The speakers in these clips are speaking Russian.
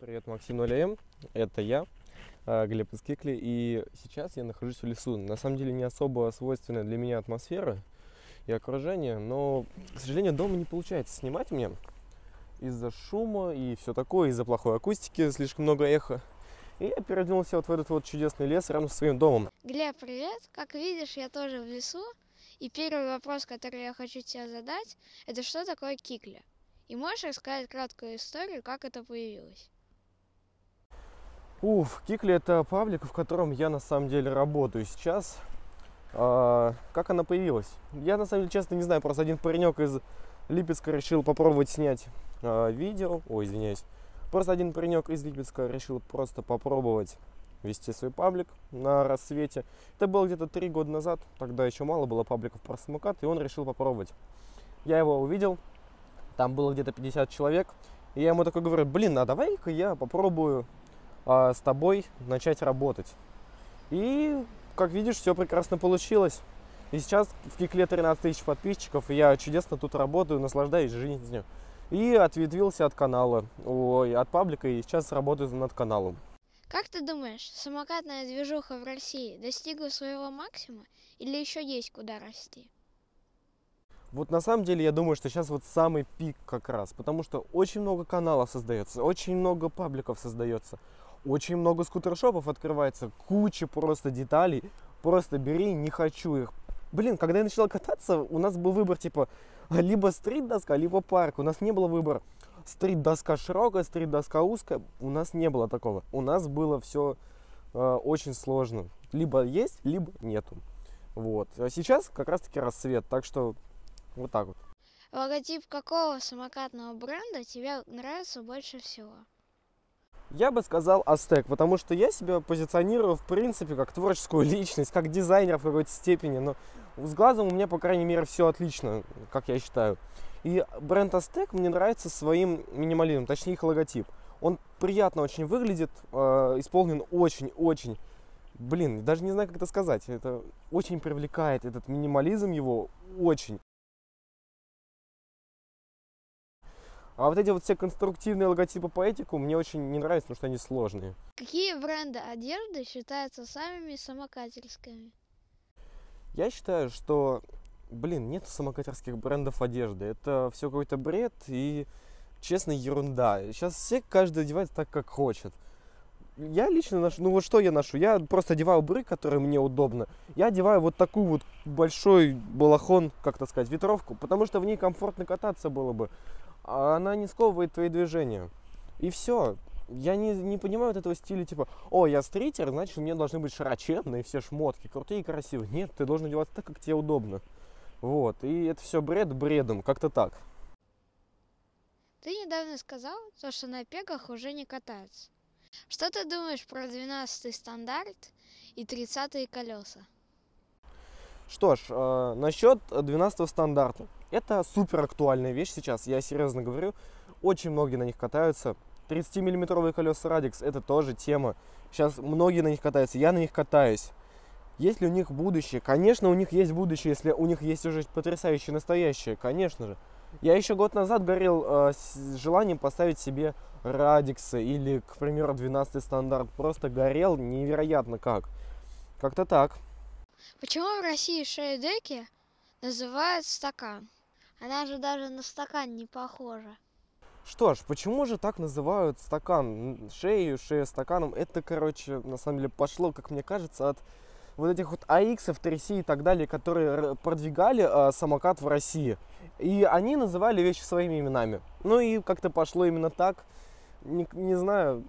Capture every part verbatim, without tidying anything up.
Привет, Максим ноль эм, это я, Глеб из Кикли, и сейчас я нахожусь в лесу. На самом деле не особо свойственная для меня атмосфера и окружение, но, к сожалению, дома не получается снимать мне из-за шума и все такое, из-за плохой акустики, слишком много эхо. И я переодвинулся вот в этот вот чудесный лес рядом со своим домом. Глеб, привет! Как видишь, я тоже в лесу, и первый вопрос, который я хочу тебе задать, это что такое кикли? И можешь рассказать краткую историю, как это появилось? Уф, Кикли — это паблик, в котором я на самом деле работаю сейчас. А, как она появилась? Я на самом деле, честно, не знаю. Просто один паренек из Липецка решил попробовать снять а, видео. Ой, извиняюсь. Просто один паренек из Липецка решил просто попробовать вести свой паблик на рассвете. Это было где-то три года назад. Тогда еще мало было пабликов про самокат, и он решил попробовать. Я его увидел. Там было где-то пятьдесят человек. И я ему такой говорю: блин, а давай-ка я попробую с тобой начать работать. И, как видишь, все прекрасно получилось. И сейчас в Кикле тринадцать тысяч подписчиков, и я чудесно тут работаю, наслаждаюсь жизнью. И ответвился от канала, ой, от паблика, и сейчас работаю над каналом. Как ты думаешь, самокатная движуха в России достигла своего максимума или еще есть куда расти? Вот на самом деле я думаю, что сейчас вот самый пик как раз, потому что очень много каналов создается, очень много пабликов создается. Очень много скутершопов открывается, куча просто деталей, просто бери, не хочу их. Блин, когда я начинал кататься, у нас был выбор типа либо стрит-доска, либо парк. У нас не было выбора стрит-доска широкая, стрит-доска узкая, у нас не было такого. У нас было все э, очень сложно, либо есть, либо нету. Вот, а сейчас как раз-таки рассвет, так что вот так вот. Логотип какого самокатного бренда тебе нравится больше всего? Я бы сказал Астек, потому что я себя позиционирую, в принципе, как творческую личность, как дизайнер в какой-то степени, но с глазом у меня, по крайней мере, все отлично, как я считаю. И бренд Астек мне нравится своим минимализмом, точнее их логотип. Он приятно очень выглядит, э, исполнен очень-очень, блин, даже не знаю, как это сказать, это очень привлекает, этот минимализм его, очень. А вот эти вот все конструктивные логотипы по этику мне очень не нравятся, потому что они сложные. Какие бренды одежды считаются самыми самокатерскими? Я считаю, что, блин, нет самокатерских брендов одежды. Это все какой-то бред и, честно, ерунда. Сейчас все, каждый одевается так, как хочет. Я лично ношу, ну вот что я ношу? Я просто одеваю брык, который мне удобно. Я одеваю вот такую вот большой балахон, как так сказать, ветровку, потому что в ней комфортно кататься было бы. А она не сковывает твои движения. И все. Я не, не понимаю вот этого стиля, типа, о, я стритер, значит, у меня должны быть широченные все шмотки, крутые и красивые. Нет, ты должен одеваться так, как тебе удобно. Вот. И это все бред бредом, как-то так. Ты недавно сказал, то, что на пегах уже не катаются. Что ты думаешь про двенадцатый стандарт и тридцатые колеса? Что ж, э, насчет двенадцатого стандарта. Это супер актуальная вещь сейчас, я серьезно говорю. Очень многие на них катаются. тридцатимиллиметровые колеса Radix — это тоже тема. Сейчас многие на них катаются, я на них катаюсь. Есть ли у них будущее? Конечно, у них есть будущее, если у них есть уже потрясающее настоящее, конечно же. Я еще год назад горел э, с желанием поставить себе Radix или, к примеру, двенадцатый стандарт. Просто горел невероятно как. Как-то так. Почему в России шейдеки называют стакан? Она же даже на стакан не похожа. Что ж, почему же так называют стакан? Шею, шею стаканом. Это, короче, на самом деле пошло, как мне кажется, от вот этих вот АИКсов, три си и так далее, которые продвигали э, самокат в России. И они называли вещи своими именами. Ну и как-то пошло именно так. Не, не знаю,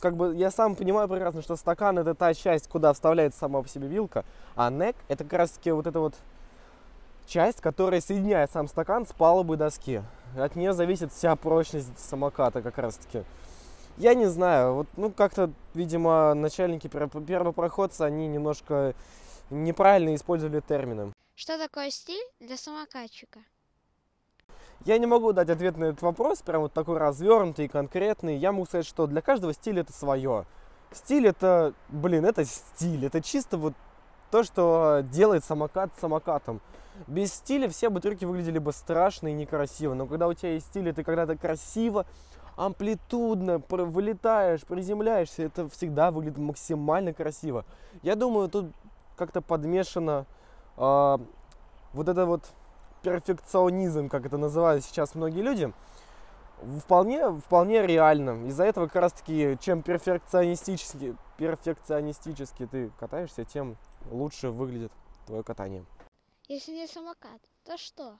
как бы я сам понимаю прекрасно, что стакан — это та часть, куда вставляется сама по себе вилка, а neck — это как раз-таки вот эта вот часть, которая соединяет сам стакан с палубой доски. От нее зависит вся прочность самоката как раз-таки. Я не знаю, вот, ну как-то, видимо, начальники первопроходца, они немножко неправильно использовали термины. Что такое стиль для самокатчика? Я не могу дать ответ на этот вопрос, прям вот такой развернутый и конкретный. Я могу сказать, что для каждого стиля это свое. Стиль — это, блин, это стиль, это чисто вот то, что делает самокат самокатом. Без стиля все бы трюки выглядели бы страшно и некрасиво. Но когда у тебя есть стиль, ты когда-то красиво амплитудно вылетаешь, приземляешься, это всегда выглядит максимально красиво. Я думаю, тут как-то подмешано э, вот это вот перфекционизм, как это называют сейчас многие люди, вполне, вполне реально. Из-за этого как раз таки, чем перфекционистически, перфекционистически ты катаешься, тем лучше выглядит твое катание. Если не самокат, то что?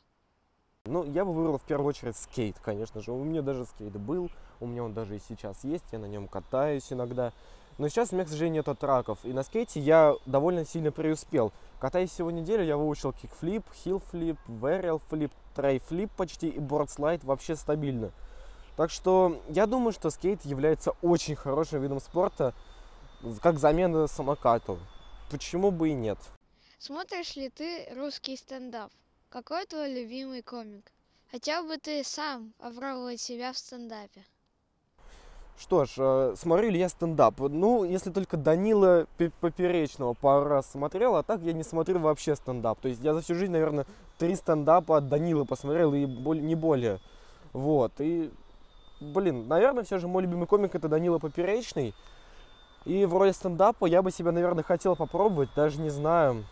Ну, я бы выбрал в первую очередь скейт, конечно же. У меня даже скейт был, у меня он даже и сейчас есть, я на нем катаюсь иногда. Но сейчас у меня, к сожалению, нет траков, и на скейте я довольно сильно преуспел. Катаясь всего неделю, я выучил кикфлип, хилфлип, вэриалфлип, трейфлип почти и бордслайд вообще стабильно. Так что я думаю, что скейт является очень хорошим видом спорта, как замена самокату. Почему бы и нет? Смотришь ли ты русский стендап? Какой твой любимый комик? Хотел бы ты сам попробовать себя в стендапе? Что ж, смотрю ли я стендап? Ну, если только Данила Поперечного пару раз смотрел, а так я не смотрю вообще стендап. То есть я за всю жизнь, наверное, три стендапа от Данилы посмотрел, и не более. Вот, и, блин, наверное, все же мой любимый комик — это Данила Поперечный. И в роли стендапа я бы себя, наверное, хотел попробовать, даже не знаю.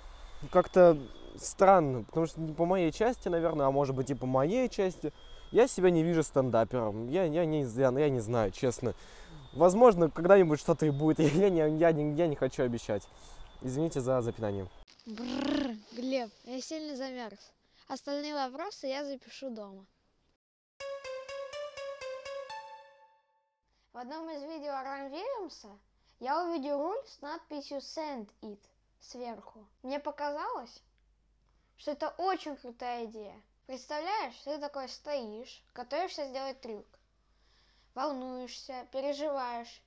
Как-то... странно, потому что не по моей части, наверное, а может быть и по моей части. Я себя не вижу стендапером, я, я, не, я, я не знаю, честно. Возможно, когда-нибудь что-то и будет, я, я, я, я не хочу обещать. Извините за запинание. Бррр, Глеб, я сильно замерз. Остальные вопросы я запишу дома. В одном из видео Ран-Веремся я увидел руль с надписью Send It сверху. Мне показалось, что это очень крутая идея. Представляешь, ты такой стоишь, готовишься сделать трюк. Волнуешься, переживаешь,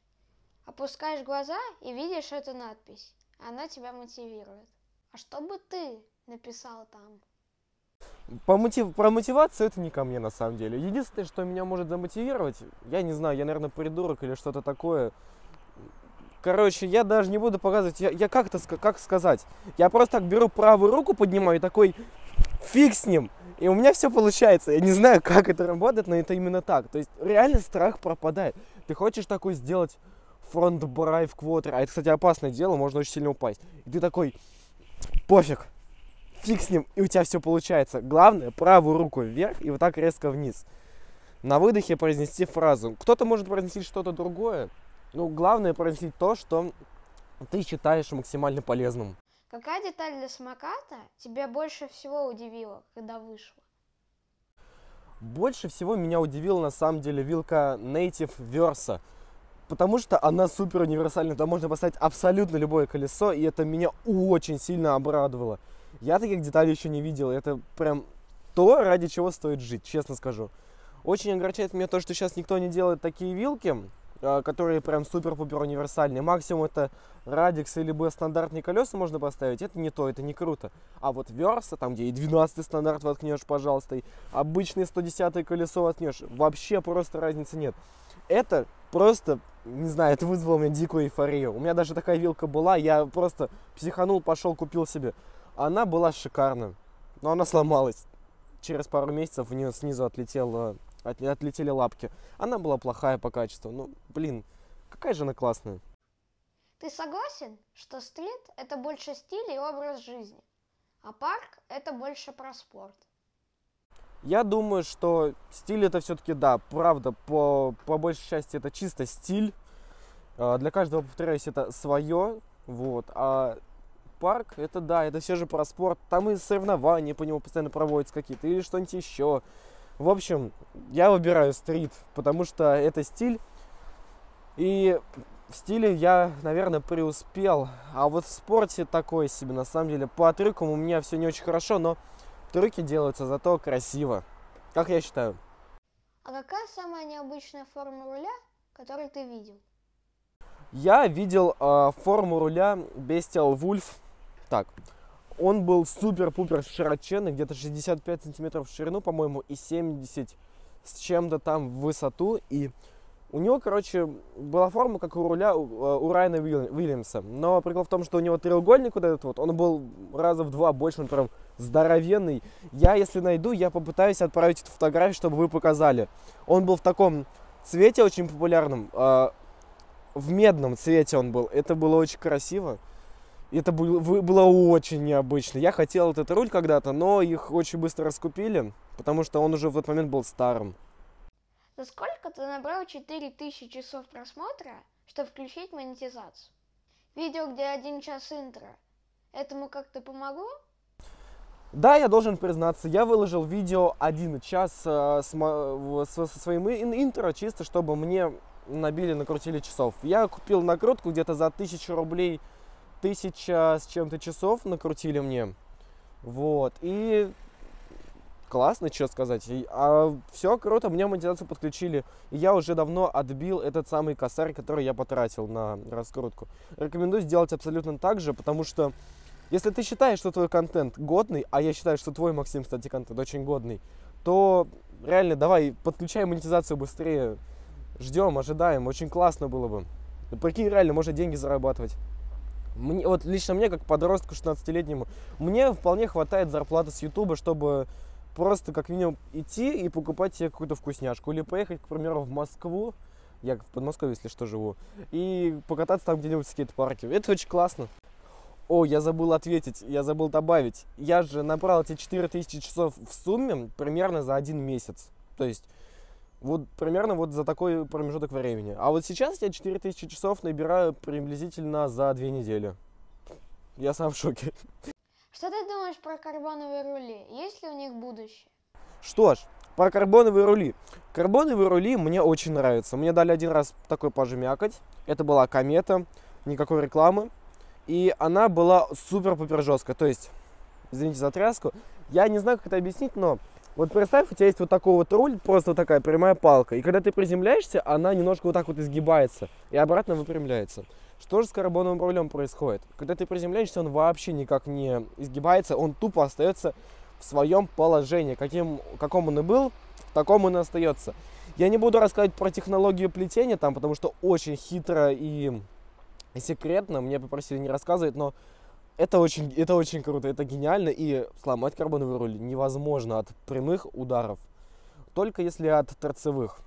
опускаешь глаза и видишь эту надпись. Она тебя мотивирует. А что бы ты написал там? По мотив... Про мотивацию это не ко мне на самом деле. Единственное, что меня может замотивировать, я не знаю, я, наверное, придурок или что-то такое. Короче, я даже не буду показывать, я, я как-то, как сказать, я просто так беру правую руку, поднимаю и такой, фиг с ним, и у меня все получается. Я не знаю, как это работает, но это именно так. То есть реально страх пропадает. Ты хочешь такой сделать фронт-брай в квотер, а это, кстати, опасное дело, можно очень сильно упасть. И ты такой, пофиг, фиг с ним, и у тебя все получается. Главное, правую руку вверх и вот так резко вниз. На выдохе произнести фразу. Кто-то может произнести что-то другое. Ну, главное произнести то, что ты считаешь максимально полезным. Какая деталь для самоката тебя больше всего удивила, когда вышла? Больше всего меня удивила, на самом деле, вилка Native Versa. Потому что она супер универсальна. Там можно поставить абсолютно любое колесо, и это меня очень сильно обрадовало. Я таких деталей еще не видел. Это прям то, ради чего стоит жить, честно скажу. Очень огорчает меня то, что сейчас никто не делает такие вилки, которые прям супер-пупер универсальные. Максимум это Radix или бы стандартные колеса можно поставить. Это не то, это не круто. А вот Versa, там где и двенадцатый стандарт воткнешь, пожалуйста, и обычное сто десятое колесо воткнешь. Вообще просто разницы нет. Это просто, не знаю, это вызвало у меня дикую эйфорию. У меня даже такая вилка была, я просто психанул, пошел, купил себе. Она была шикарна, но она сломалась. Через пару месяцев у нее снизу отлетела... Отлетели лапки. Она была плохая по качеству. Ну, блин, какая же она классная. Ты согласен, что стрит – это больше стиль и образ жизни, а парк – это больше про спорт? Я думаю, что стиль – это все-таки, да, правда, по, по большей части это чисто стиль. Для каждого, повторяюсь, это свое. Вот. А парк – это, да, это все же про спорт. Там и соревнования по нему постоянно проводятся какие-то, или что-нибудь еще. В общем, я выбираю стрит, потому что это стиль, и в стиле я, наверное, преуспел, а вот в спорте такое себе, на самом деле. По трюкам у меня все не очень хорошо, но трюки делаются зато красиво, как я считаю. А какая самая необычная форма руля, которую ты видел? Я видел э, форму руля Bestial Wolf, так. Он был супер-пупер широченный, где-то шестьдесят пять сантиметров в ширину, по-моему, и семьдесят с чем-то там в высоту. И у него, короче, была форма, как у руля у, у Райана Уильямса. Но прикол в том, что у него треугольник вот этот вот, он был раза в два больше, он прям здоровенный. Я, если найду, я попытаюсь отправить эту фотографию, чтобы вы показали. Он был в таком цвете очень популярном, а в медном цвете он был. Это было очень красиво. Это было очень необычно. Я хотел этот руль когда-то, но их очень быстро раскупили, потому что он уже в тот момент был старым. За сколько ты набрал четыре тысячи часов просмотра, чтобы включить монетизацию? Видео, где один час интро, этому как-то помогло? Да, я должен признаться, я выложил видео один час э, с, э, со своим интро, чисто чтобы мне набили, накрутили часов. Я купил накрутку где-то за тысячу рублей, тысяча с чем-то часов накрутили мне. Вот, и классно, что сказать. А, все круто, мне монетизацию подключили. И я уже давно отбил этот самый косарь, который я потратил на раскрутку. Рекомендую сделать абсолютно так же, потому что если ты считаешь, что твой контент годный, а я считаю, что твой, Максим, кстати, контент очень годный, то реально давай подключай монетизацию быстрее. Ждем, ожидаем, очень классно было бы. Прикинь, реально можно деньги зарабатывать. Мне, вот лично мне, как подростку шестнадцатилетнему, мне вполне хватает зарплаты с Ютуба, чтобы просто как минимум идти и покупать себе какую-то вкусняшку. Или поехать, к примеру, в Москву, я в Подмосковье, если что, живу, и покататься там где-нибудь в скейт-парке. Это очень классно. О, я забыл ответить, я забыл добавить. Я же набрал эти четыре тысячи часов в сумме примерно за один месяц. То есть вот примерно вот за такой промежуток времени. А вот сейчас я четыре тысячи часов набираю приблизительно за две недели. Я сам в шоке. Что ты думаешь про карбоновые рули? Есть ли у них будущее? Что ж, про карбоновые рули. Карбоновые рули мне очень нравятся. Мне дали один раз такой пожмякать. Это была комета, никакой рекламы. И она была супер-пупер жесткая. То есть, извините за тряску, я не знаю, как это объяснить, но вот представь, у тебя есть вот такой вот руль, просто вот такая прямая палка. И когда ты приземляешься, она немножко вот так вот изгибается и обратно выпрямляется. Что же с карбоновым рулем происходит? Когда ты приземляешься, он вообще никак не изгибается, он тупо остается в своем положении. Каким, каком он и был, таком он и остается. Я не буду рассказывать про технологию плетения там, потому что очень хитро и... секретно, мне попросили не рассказывать, но это очень, это очень круто, это гениально, и сломать карбоновый руль невозможно от прямых ударов, только если от торцевых.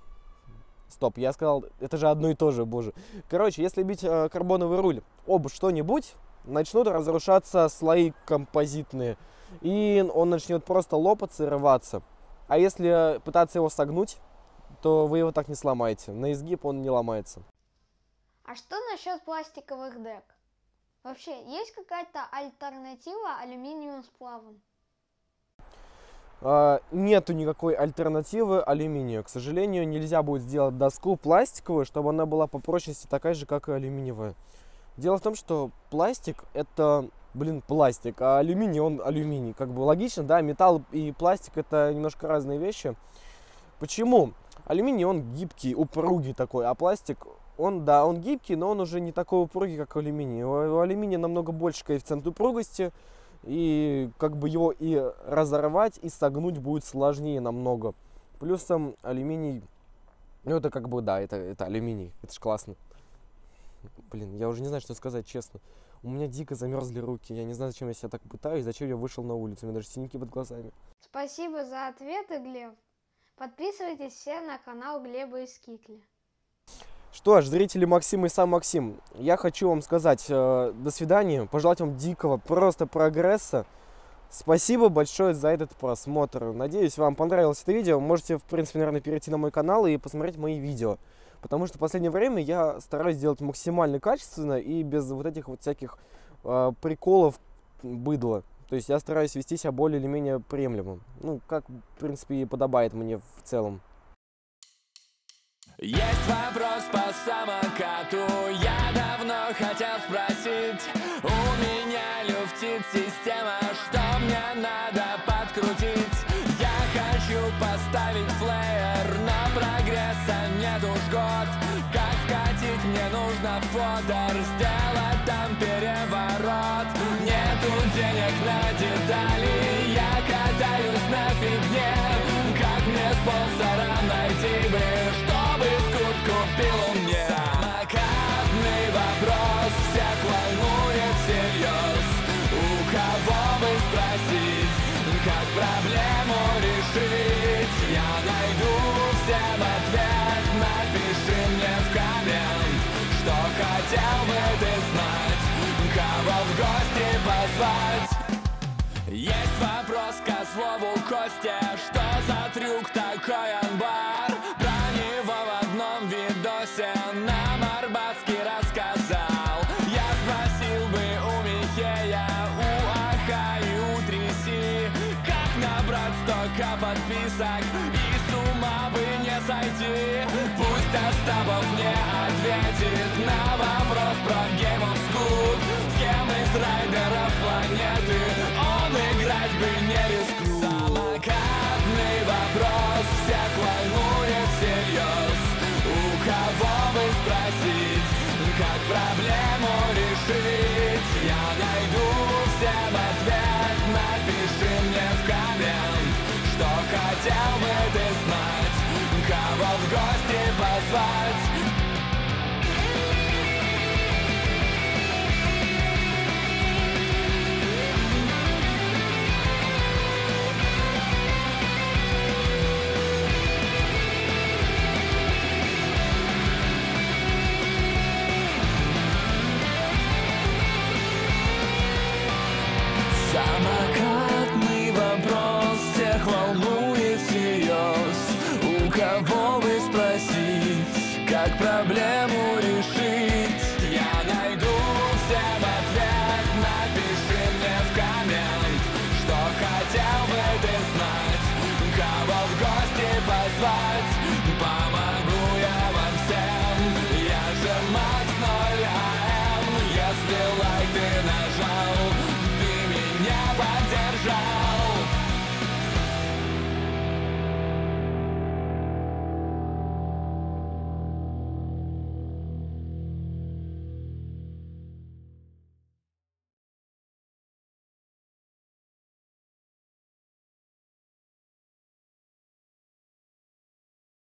Стоп, я сказал, это же одно и то же, боже. Короче, если бить э, карбоновый руль об что-нибудь, начнут разрушаться слои композитные, и он начнет просто лопаться и рваться. А если пытаться его согнуть, то вы его так не сломаете, на изгиб он не ломается. А что насчет пластиковых дек? Вообще, есть какая-то альтернатива алюминиевым сплавам? А, нету никакой альтернативы алюминию. К сожалению, нельзя будет сделать доску пластиковую, чтобы она была по прочности такая же, как и алюминиевая. Дело в том, что пластик это, блин, пластик, а алюминий он алюминий. Как бы логично, да, металл и пластик это немножко разные вещи. Почему? Алюминий он гибкий, упругий такой, а пластик... Он, да, он гибкий, но он уже не такой упругий, как алюминий. У алюминия намного больше коэффициент упругости, и как бы его и разорвать, и согнуть будет сложнее намного. Плюсом алюминий, ну это как бы, да, это, это алюминий, это ж классно. Блин, я уже не знаю, что сказать, честно. У меня дико замерзли руки, я не знаю, зачем я себя так пытаюсь, зачем я вышел на улицу, у меня даже синяки под глазами. Спасибо за ответы, Глеб. Подписывайтесь все на канал Глеба из Кикли. Что ж, зрители Максима и сам Максим, я хочу вам сказать э, до свидания, пожелать вам дикого просто прогресса. Спасибо большое за этот просмотр. Надеюсь, вам понравилось это видео. Можете, в принципе, наверное, перейти на мой канал и посмотреть мои видео. Потому что в последнее время я стараюсь делать максимально качественно и без вот этих вот всяких э, приколов быдла. То есть я стараюсь вести себя более или менее приемлемым. Ну, как, в принципе, и подобает мне в целом. Есть вопрос по самокату, я давно хотел спросить. У меня люфтит система, что мне надо подкрутить? Я хочу поставить флеер, но прогресса нет уж год. Как катить мне нужно фотор, сделать там переворот. Нету денег на детали, я катаюсь на фигне. Как мне спонсора найти бы? Купил у меня самокатный вопрос, всех волнует. назвать. Есть вопрос ко слову Костя, что за трюк такой амбар? Про него в одном видосе нам Арбатский рассказал. Я спросил бы у Михея, у Аха и у Тряси, как набрать столько подписок и с ума бы не сойти. Пусть Остапов мне ответит на вопрос про Game of Scoot, с кем из райдеров планеты он играть бы не рискнул. Самокатный вопрос всех волнует всерьез. У кого бы спросить, как проблему решить? Я найду всем ответ, напиши мне в коммент, что хотел бы ты знать, кого в гости позвать. I'm a